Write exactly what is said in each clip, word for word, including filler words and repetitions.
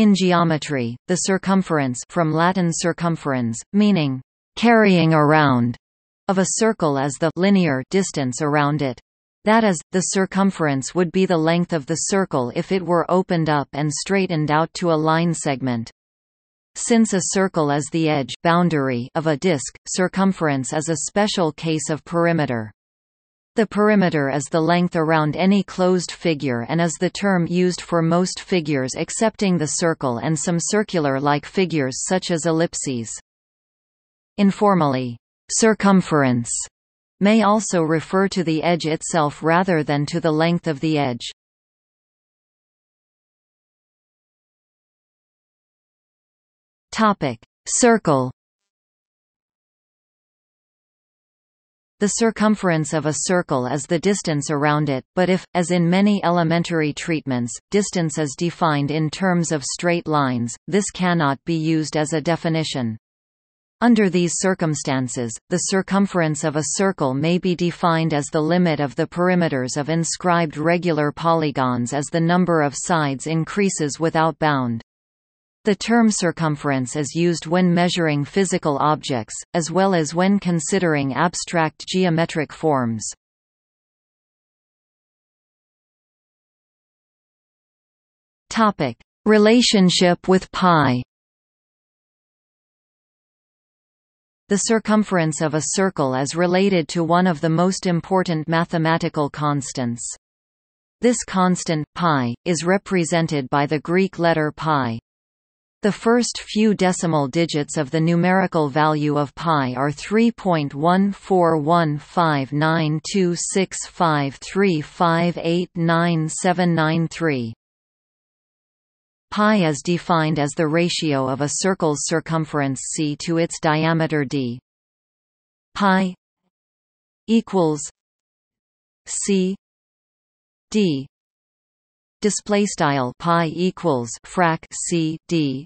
In geometry, the circumference from Latin circumferens, meaning carrying around, of a circle is the linear distance around it. That is, the circumference would be the length of the circle if it were opened up and straightened out to a line segment. Since a circle is the edge boundary of a disk, circumference is a special case of perimeter. The perimeter is the length around any closed figure and is the term used for most figures excepting the circle and some circular-like figures such as ellipses. Informally, circumference may also refer to the edge itself rather than to the length of the edge. Topic: Circle. The circumference of a circle is the distance around it, but if, as in many elementary treatments, distance is defined in terms of straight lines, this cannot be used as a definition. Under these circumstances, the circumference of a circle may be defined as the limit of the perimeters of inscribed regular polygons as the number of sides increases without bound. The term circumference is used when measuring physical objects, as well as when considering abstract geometric forms. Topic: Relationship with pi. The circumference of a circle is related to one of the most important mathematical constants. This constant, pi, is represented by the Greek letter pi. The first few decimal digits of the numerical value of pi are three point one four one five nine two six five three five eight nine seven nine three. Pi is defined as the ratio of a circle's circumference c to its diameter d. Pi equals c d. Display style pi equals frac c d.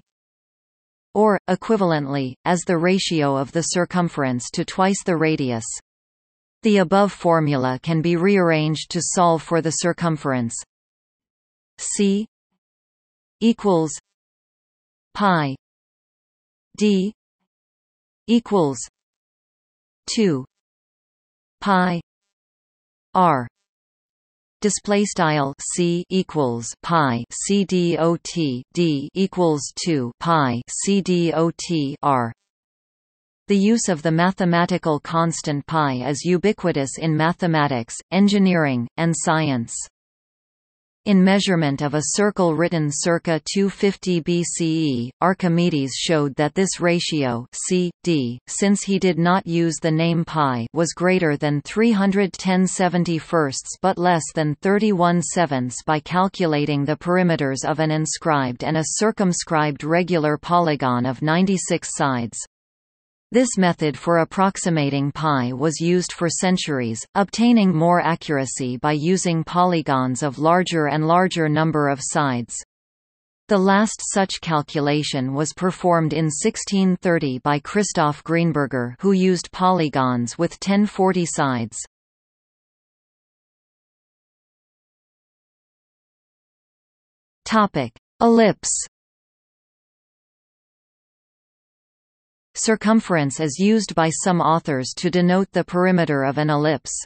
Or equivalently, as the ratio of the circumference to twice the radius. The above formula can be rearranged to solve for the circumference. C equals pi d equals two pi r. Display style c equals pi c d o t d equals two pi c d o t r. The use of the mathematical constant pi is ubiquitous in mathematics, engineering, and science. In measurement of a circle written circa two fifty B C E, Archimedes showed that this ratio C, D, since he did not use the name pi, was greater than three hundred ten seventy-firsts but less than thirty-one sevenths by calculating the perimeters of an inscribed and a circumscribed regular polygon of ninety-six sides. This method for approximating pi was used for centuries, obtaining more accuracy by using polygons of larger and larger number of sides. The last such calculation was performed in sixteen thirty by Christoph Greenberger, who used polygons with ten to forty sides. Topic: Ellipse. Circumference is used by some authors to denote the perimeter of an ellipse.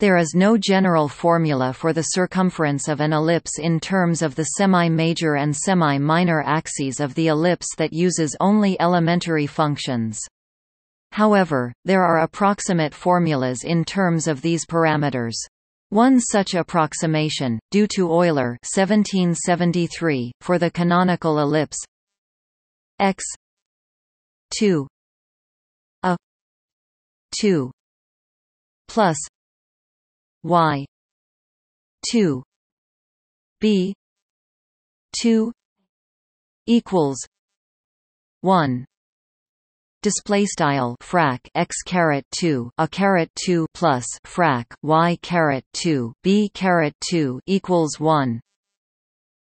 There is no general formula for the circumference of an ellipse in terms of the semi-major and semi-minor axes of the ellipse that uses only elementary functions. However, there are approximate formulas in terms of these parameters. One such approximation, due to Euler seventeen seventy-three, for the canonical ellipse x two a two plus y two b two equals one. Display style frac x caret two a caret two plus frac y caret two b caret two equals one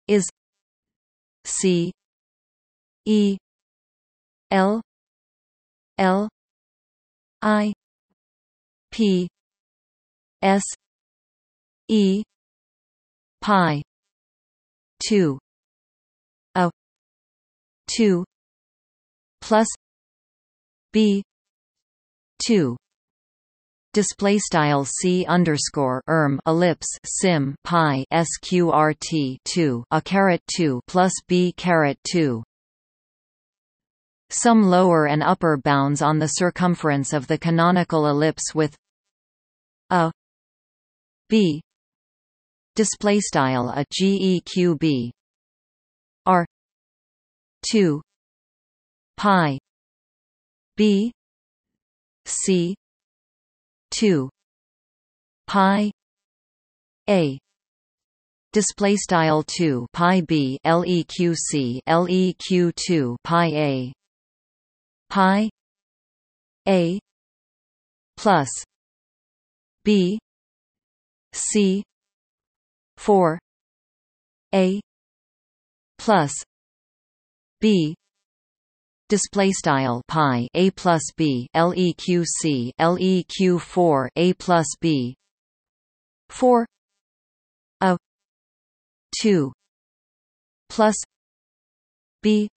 is c e l L I P S E pi two a two plus b two. Display style c underscore erm ellipse sim pi sqrt two a caret two plus b caret two. Some lower and upper bounds on the circumference of the canonical ellipse with a b display style a geqb are two pi b c two pi a display style two pi b leq c leq two pi a pi a plus b c four a plus b display style pi a plus b leq c leq four a plus b four a two plus b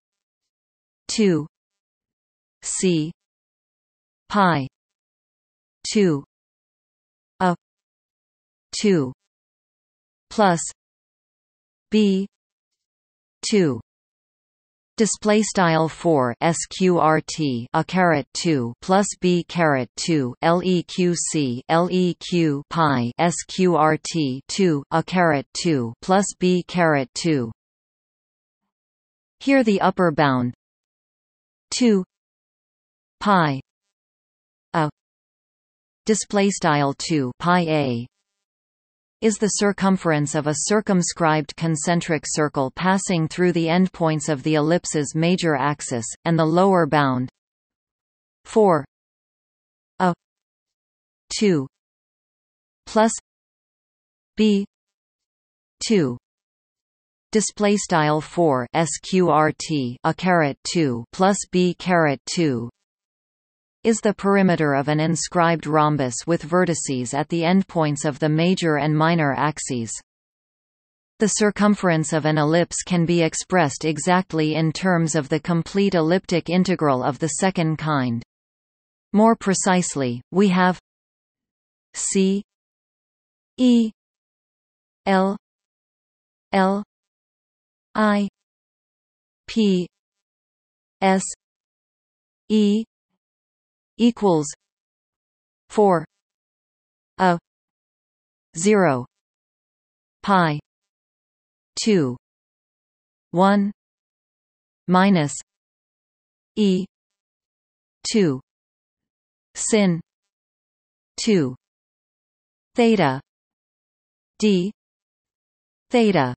two c pi two a two plus b two. Display style four sqrt a caret two plus b caret two leq c leq pi sqrt two a caret two plus b caret two. Here the upper bound two pi a display style two pi a is the circumference of a circumscribed concentric circle passing through the endpoints of the ellipse's major axis, and the lower bound four a two plus b two display style four sqrt a caret two plus b caret two is the perimeter of an inscribed rhombus with vertices at the endpoints of the major and minor axes. The circumference of an ellipse can be expressed exactly in terms of the complete elliptic integral of the second kind. More precisely, we have C E L L I P S E equals four a zero pi two one minus e two sin two theta d theta.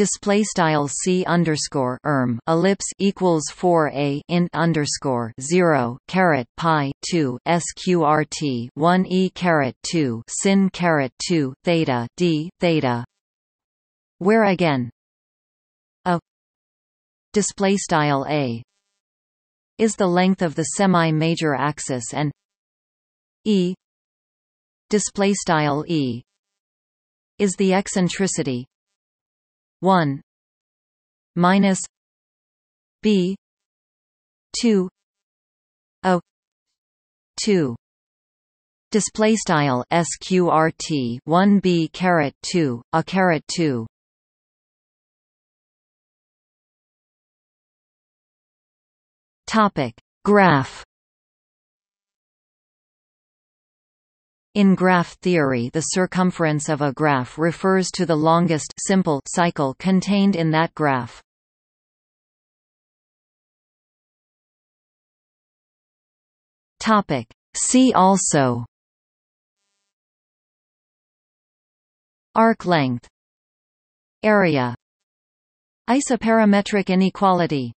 Display style c underscore erm ellipse equals four a int underscore zero caret pi two sqrt one e caret two sin caret two theta d theta, where again a display style a is the length of the semi-major axis and e display style e is the eccentricity one minus b two a two. Display style sqrt one b caret two a caret two. Topic graph. In graph theory, the circumference of a graph refers to the longest simple cycle contained in that graph. Topic See also arc length, area, isoperimetric inequality.